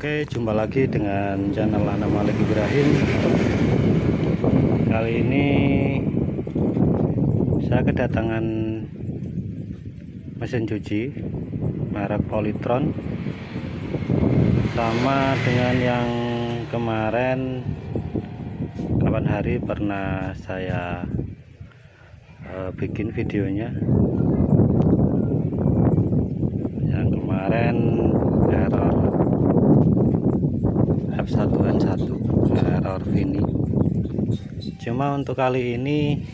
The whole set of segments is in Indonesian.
Oke, jumpa lagi dengan channel Anam Malik Ibrahim. Kali ini saya kedatangan mesin cuci merek Polytron, sama dengan yang kemarin kapan hari pernah saya bikin videonya. Yang kemarin error F1N1 error ini. Cuma untuk kali ini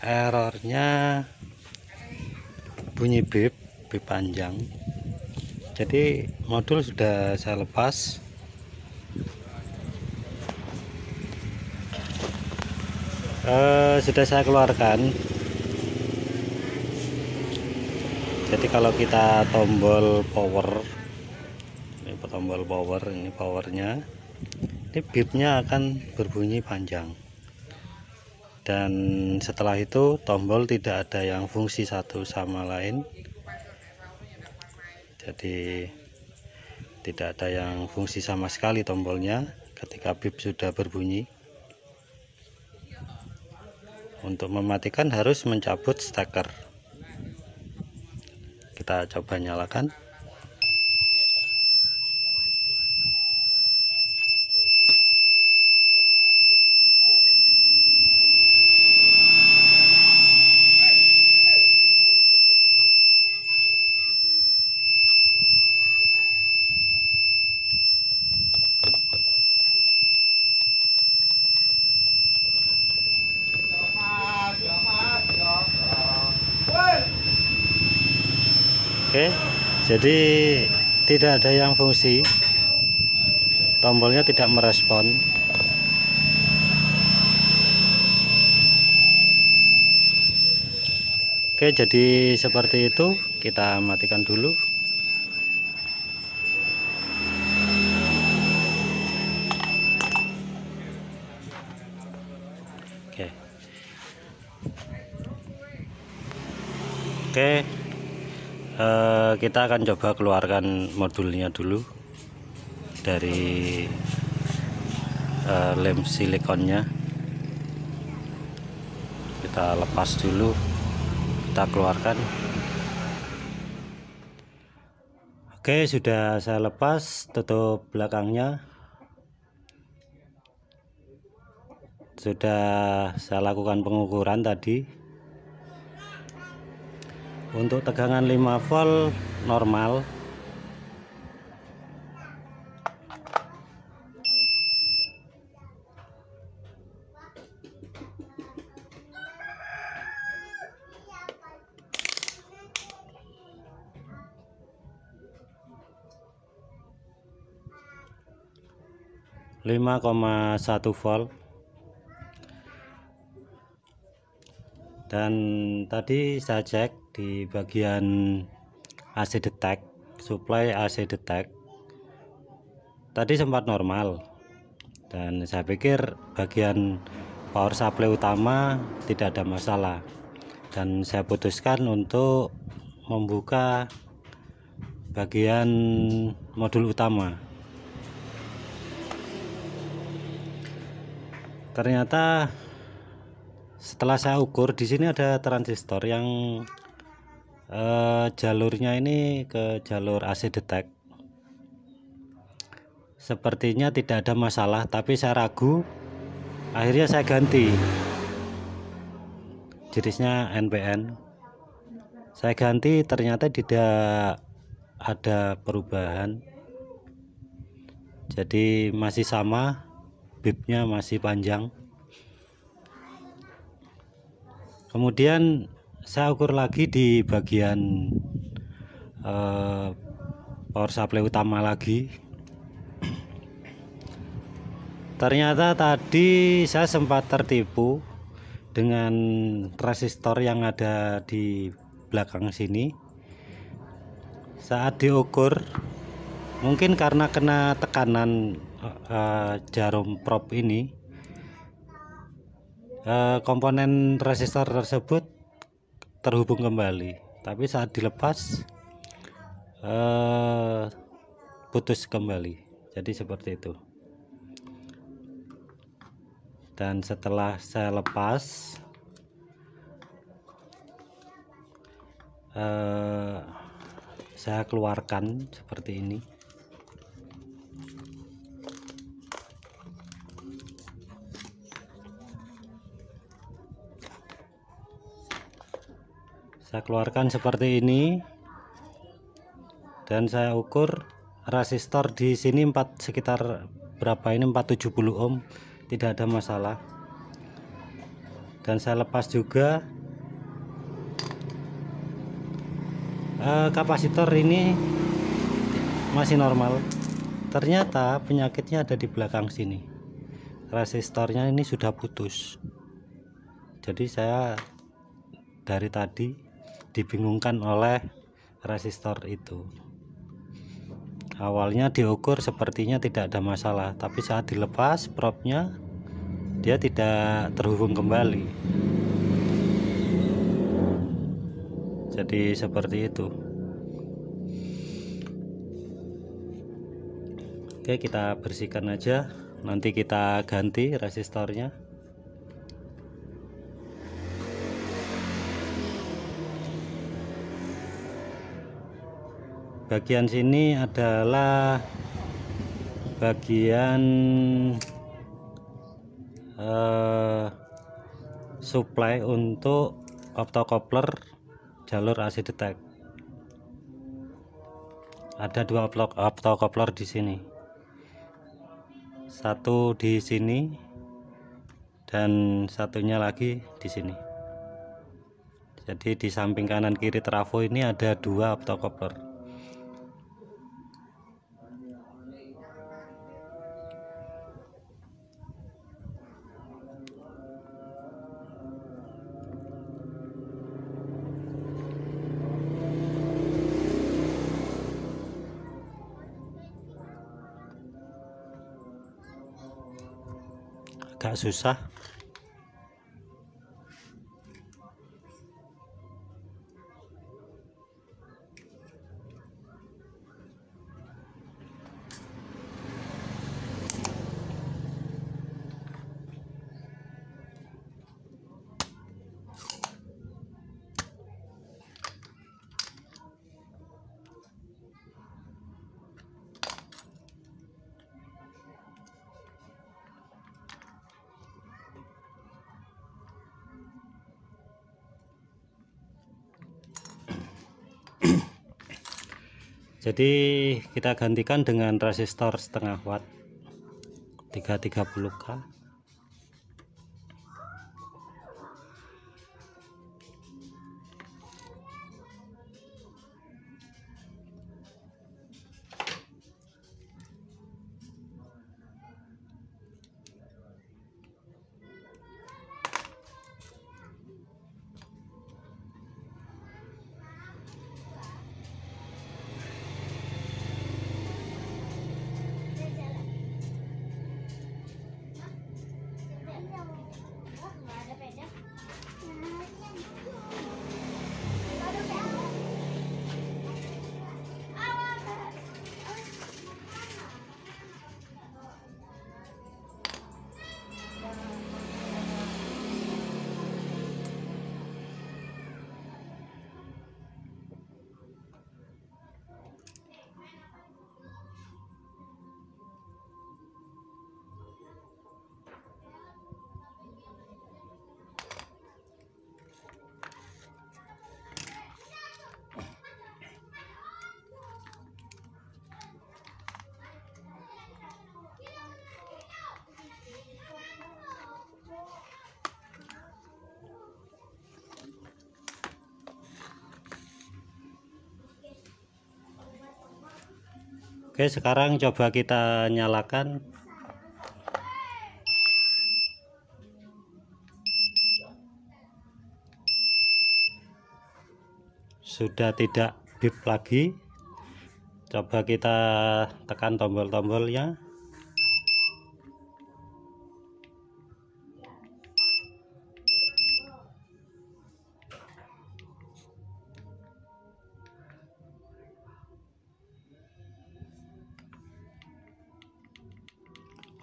errornya bunyi bip panjang. Jadi modul sudah saya lepas. Sudah saya keluarkan. Jadi kalau kita tombol power, ini tombol power, ini powernya, ini bipnya akan berbunyi panjang. Dan setelah itu tombol tidak ada yang fungsi satu sama lain. Jadi tidak ada yang fungsi sama sekali tombolnya ketika bip sudah berbunyi. Untuk mematikan harus mencabut steker. Kita coba nyalakan. Oke, jadi tidak ada yang fungsi, tombolnya tidak merespon. Oke, jadi seperti itu, kita matikan dulu. Oke, kita akan coba keluarkan modulnya dulu dari lem silikonnya. Kita lepas dulu, kita keluarkan. Oke, sudah saya lepas, tutup belakangnya. Sudah saya lakukan pengukuran tadi. Untuk tegangan 5 volt normal. ...5,1 volt. Dan tadi saya cek di bagian AC detect, supply AC detect tadi sempat normal, dan saya pikir bagian power supply utama tidak ada masalah, dan saya putuskan untuk membuka bagian modul utama. Ternyata setelah saya ukur, di sini ada transistor yang jalurnya ini ke jalur AC detect. Sepertinya tidak ada masalah, tapi saya ragu. Akhirnya saya ganti jenisnya NPN. Saya ganti, ternyata tidak ada perubahan. Jadi masih sama, bipnya masih panjang. Kemudian saya ukur lagi di bagian power supply utama lagi. Ternyata tadi saya sempat tertipu dengan resistor yang ada di belakang sini. Saat diukur, mungkin karena kena tekanan jarum probe ini, komponen resistor tersebut terhubung kembali, tapi saat dilepas putus kembali. Jadi seperti itu. Dan setelah saya lepas, saya keluarkan seperti ini. Saya keluarkan seperti ini dan saya ukur resistor di sini sekitar berapa ini, 470 ohm, tidak ada masalah. Dan saya lepas juga kapasitor, ini masih normal. Ternyata penyakitnya ada di belakang sini, resistornya ini sudah putus. Jadi saya dari tadi dibingungkan oleh resistor itu. Awalnya diukur sepertinya tidak ada masalah, tapi saat dilepas probnya dia tidak terhubung kembali. Jadi seperti itu. Oke, kita bersihkan aja, nanti kita ganti resistornya. Bagian sini adalah bagian supply untuk optocoupler jalur AC detect. Ada dua optocoupler di sini, satu di sini dan satunya lagi di sini. Jadi di samping kanan kiri trafo ini ada dua optocoupler. Agak susah. Jadi kita gantikan dengan resistor setengah watt 330K. Oke, sekarang coba kita nyalakan. Sudah tidak beep lagi. Coba kita tekan tombol-tombolnya.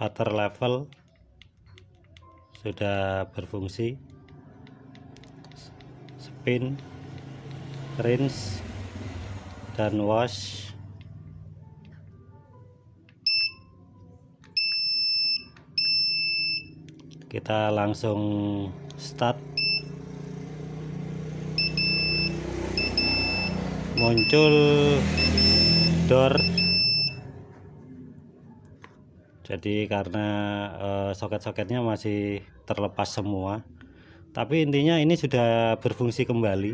Water level sudah berfungsi, spin, rinse, dan wash. Kita langsung start. Muncul door. Jadi karena soket-soketnya masih terlepas semua, tapi intinya ini sudah berfungsi kembali.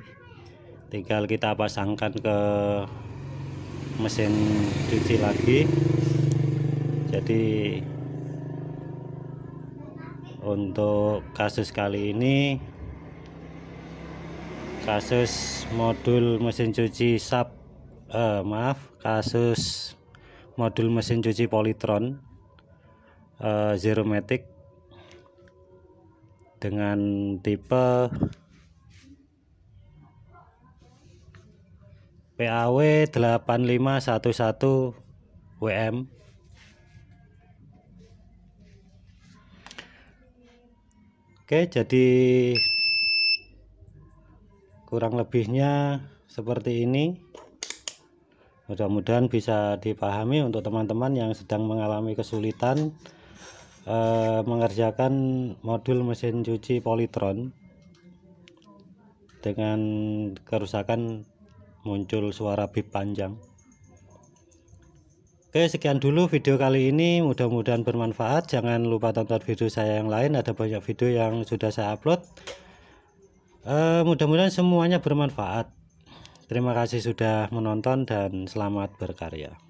Tinggal kita pasangkan ke mesin cuci lagi. Jadi untuk kasus kali ini, kasus modul mesin cuci kasus modul mesin cuci Polytron Zeromatic dengan tipe PAW 8511 WM. Oke, jadi kurang lebihnya seperti ini. Mudah-mudahan bisa dipahami untuk teman-teman yang sedang mengalami kesulitan mengerjakan modul mesin cuci Polytron dengan kerusakan muncul suara bip panjang. Oke, sekian dulu video kali ini, mudah-mudahan bermanfaat. Jangan lupa tonton video saya yang lain, ada banyak video yang sudah saya upload. Mudah-mudahan semuanya bermanfaat. Terima kasih sudah menonton dan selamat berkarya.